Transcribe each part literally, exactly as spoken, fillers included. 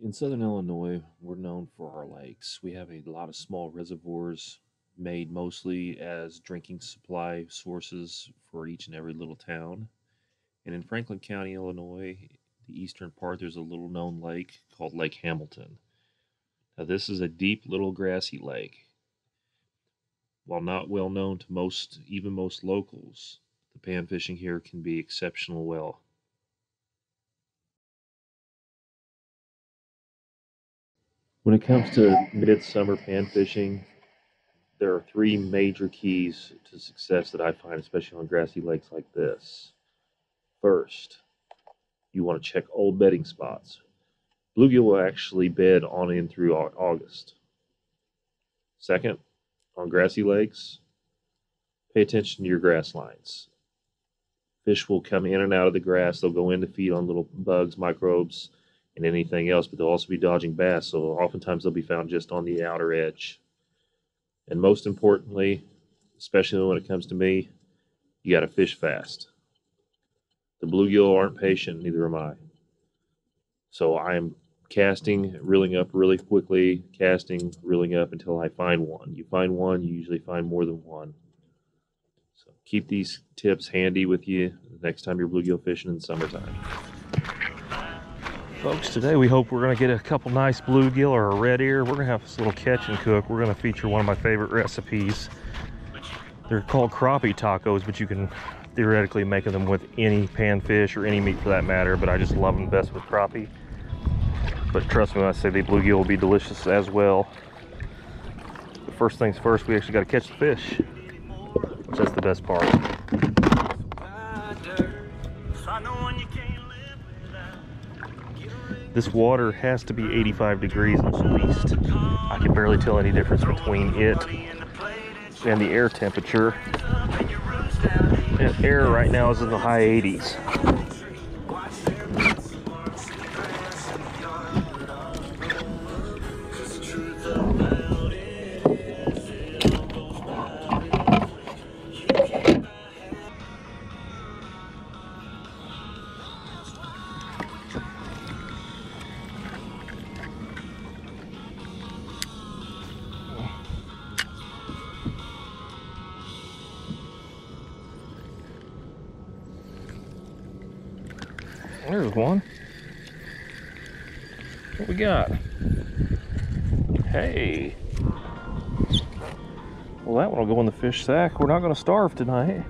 In southern Illinois, we're known for our lakes. We have a lot of small reservoirs made mostly as drinking supply sources for each and every little town. And in Franklin County, Illinois, the eastern part, there's a little known lake called Lake Hamilton. Now, this is a deep little grassy lake. While not well known to most, even most locals, the pan fishing here can be exceptional well. When it comes to midsummer pan fishing, there are three major keys to success that I find, especially on grassy lakes like this. First, you want to check old bedding spots. Bluegill will actually bed on in through August. Second, on grassy lakes, pay attention to your grass lines. Fish will come in and out of the grass. They'll go in to feed on little bugs, microbes, and anything else, but they'll also be dodging bass, so oftentimes they'll be found just on the outer edge. And most importantly, especially when it comes to me, you got to fish fast. The bluegill aren't patient, neither am I. So I'm casting, reeling up really quickly, casting, reeling up until I find one. You find one, you usually find more than one. So keep these tips handy with you the next time you're bluegill fishing in the summertime. Folks, today we hope we're going to get a couple nice bluegill or a red ear. We're going to have this little catch and cook. We're going to feature one of my favorite recipes. They're called crappie tacos, but you can theoretically make them with any panfish or any meat for that matter, but I just love them best with crappie. But trust me when I say the bluegill will be delicious as well. But first things first, we actually got to catch the fish, which that's the best part. This water has to be eighty-five degrees at least. I can barely tell any difference between it and the air temperature. And air right now is in the high eighties. There's one. What we got? Hey. Well, that one will go in the fish sack. We're not going to starve tonight.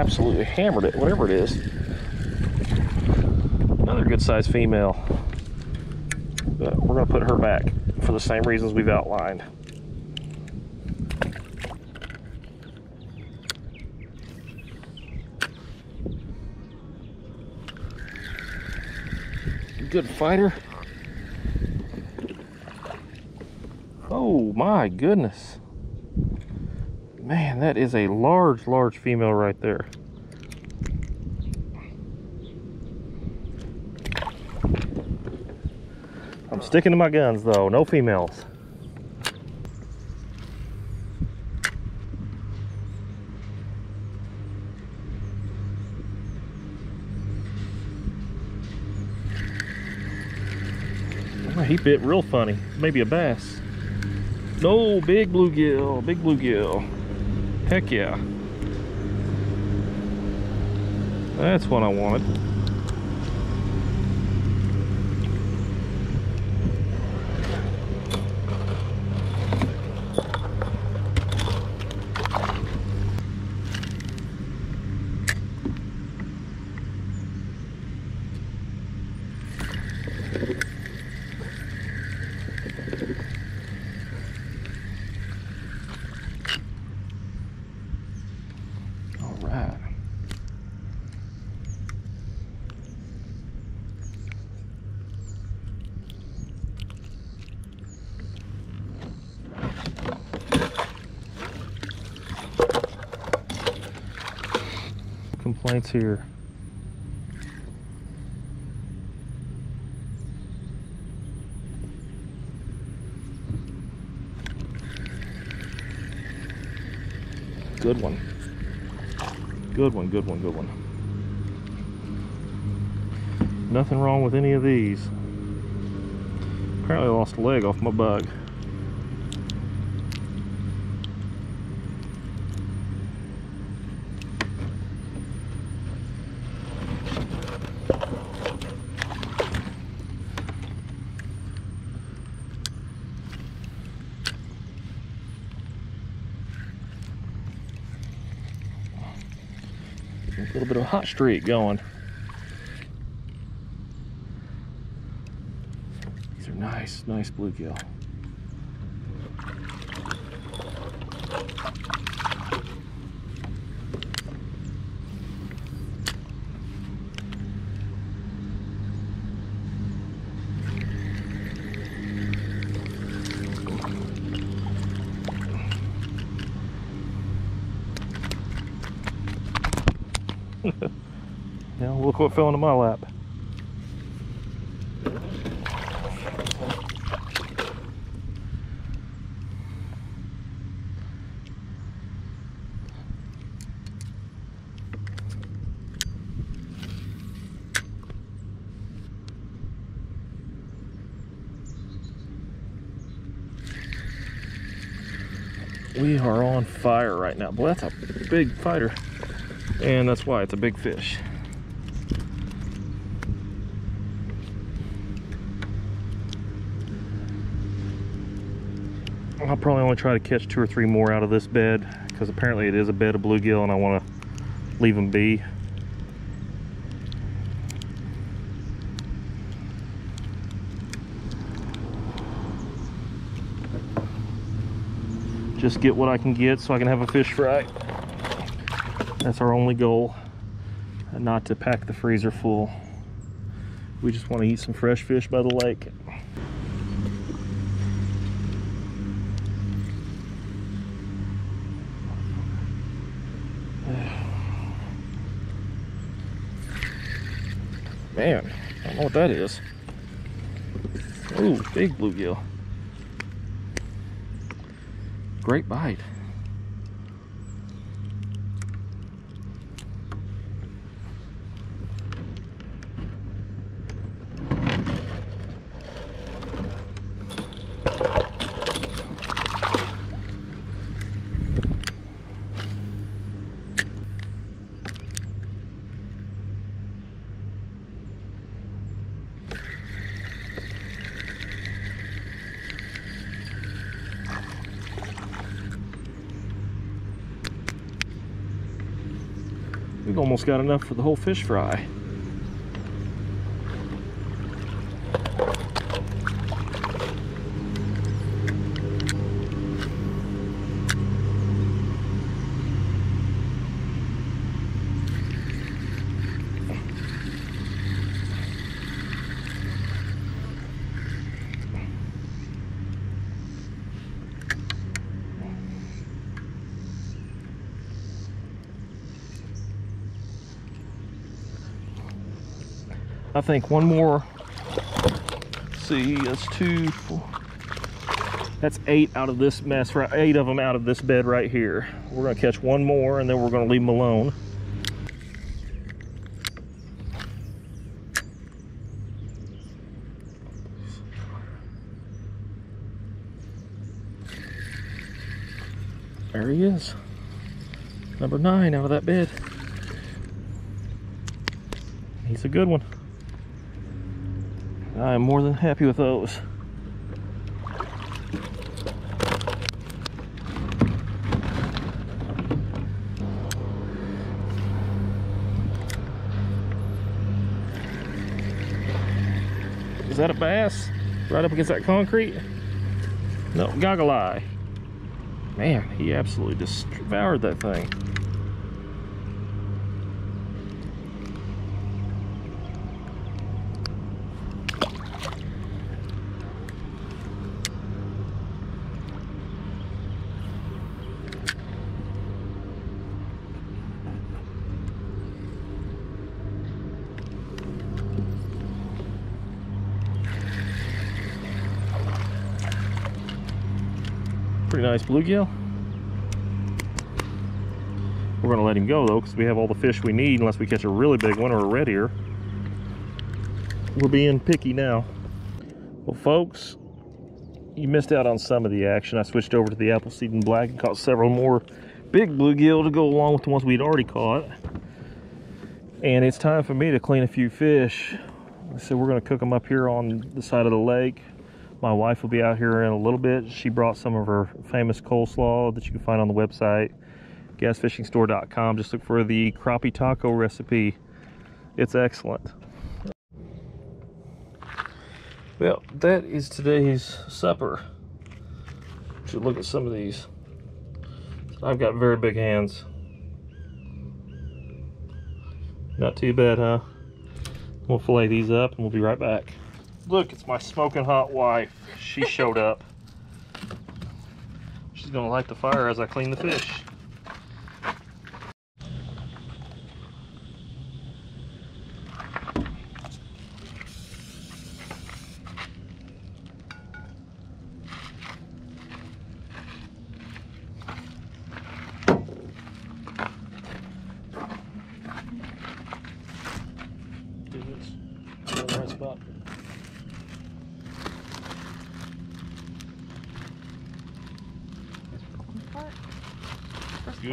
Absolutely hammered it, whatever it is. Another good-sized female, but we're gonna put her back for the same reasons we've outlined. Good fighter. Oh my goodness. Man, that is a large, large female right there. I'm sticking to my guns though, no females. Oh, he bit real funny, maybe a bass. No, big bluegill, big bluegill. Heck yeah. That's what I wanted. plants here. Good one. Good one, good one, good one. Nothing wrong with any of these. Apparently I lost a leg off my bug. A little bit of a hot streak going. These are nice, nice bluegill. Now look what fell into my lap. We are on fire right now. Boy, that's a big fighter. And that's why it's a big fish. I'll probably only try to catch two or three more out of this bed, because apparently it is a bed of bluegill and I want to leave them be. Just get what I can get so I can have a fish fry. That's our only goal, and not to pack the freezer full. We just want to eat some fresh fish by the lake. Man, I don't know what that is. Ooh, big bluegill. Great bite. We've almost got enough for the whole fish fry. I think one more. Let's see, that's two, four. That's eight out of this mess, right? Eight of them out of this bed right here. We're gonna catch one more and then we're gonna leave them alone. There he is. Number nine out of that bed. He's a good one. I am more than happy with those. Is that a bass? Right up against that concrete? No, goggle eye. Man, he absolutely just devoured that thing. pretty nice bluegill. We're going to let him go though, because we have all the fish we need unless we catch a really big one or a red ear. We're being picky now. Well folks, you missed out on some of the action. I switched over to the Appleseed and Black and caught several more big bluegill to go along with the ones we'd already caught. And it's time for me to clean a few fish. So we're going to cook them up here on the side of the lake. My wife will be out here in a little bit. She brought some of her famous coleslaw that you can find on the website, gas fishing store dot com. Just look for the crappie taco recipe. It's excellent. Well, that is today's supper. Should look at some of these. I've got very big hands. Not too bad, huh? We'll fillet these up and we'll be right back. Look, it's my smoking hot wife. She showed up. She's gonna light the fire as I clean the fish.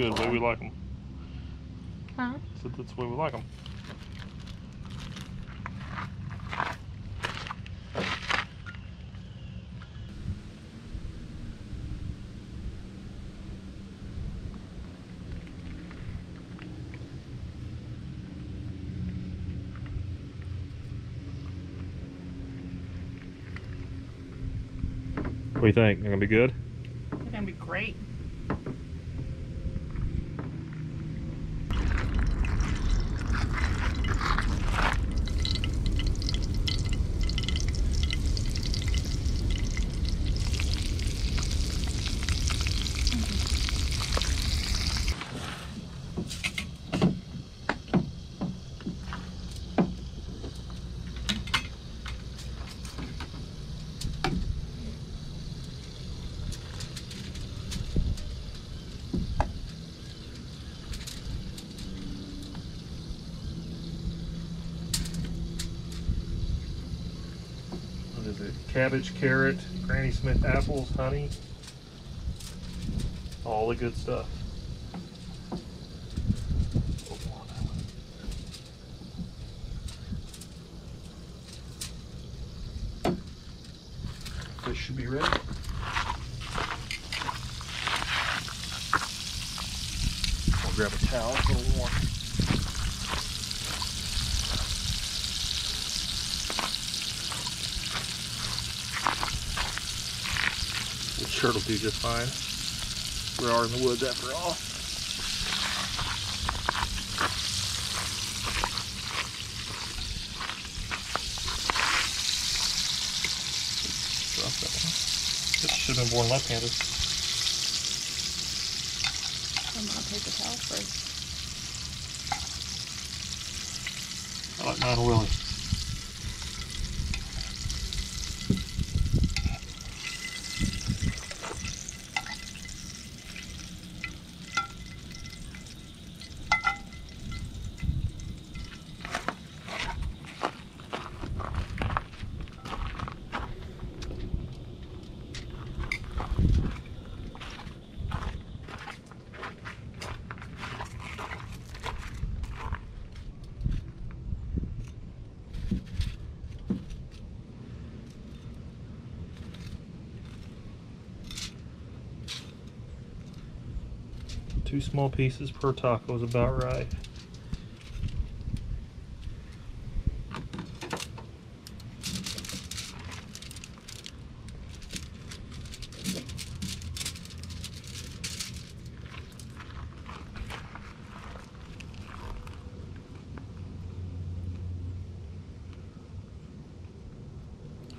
Good, the way we like them. Huh? So that's the way we like them. What do you think? They're gonna be good? They're gonna be great. Cabbage, carrot, Granny Smith apples, honey, all the good stuff. This should be ready. I'll grab a towel for a little warm. Turtle do just fine. We are in the woods after all. Drop that one. This should have been born left-handed. I'm gonna take the towel first. I like mine willing. Two small pieces per taco is about right.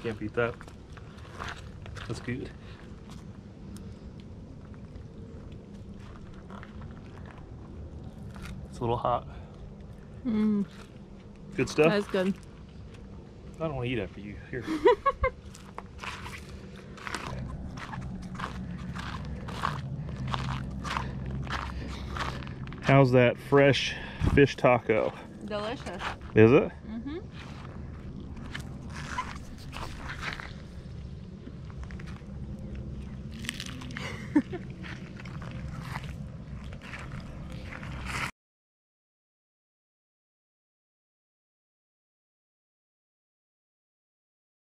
Can't beat that. That's good. It's a little hot. Mm. Good stuff? That's good. I don't want to eat after you. Here. How's that fresh fish taco? Delicious. Is it? Mm-hmm.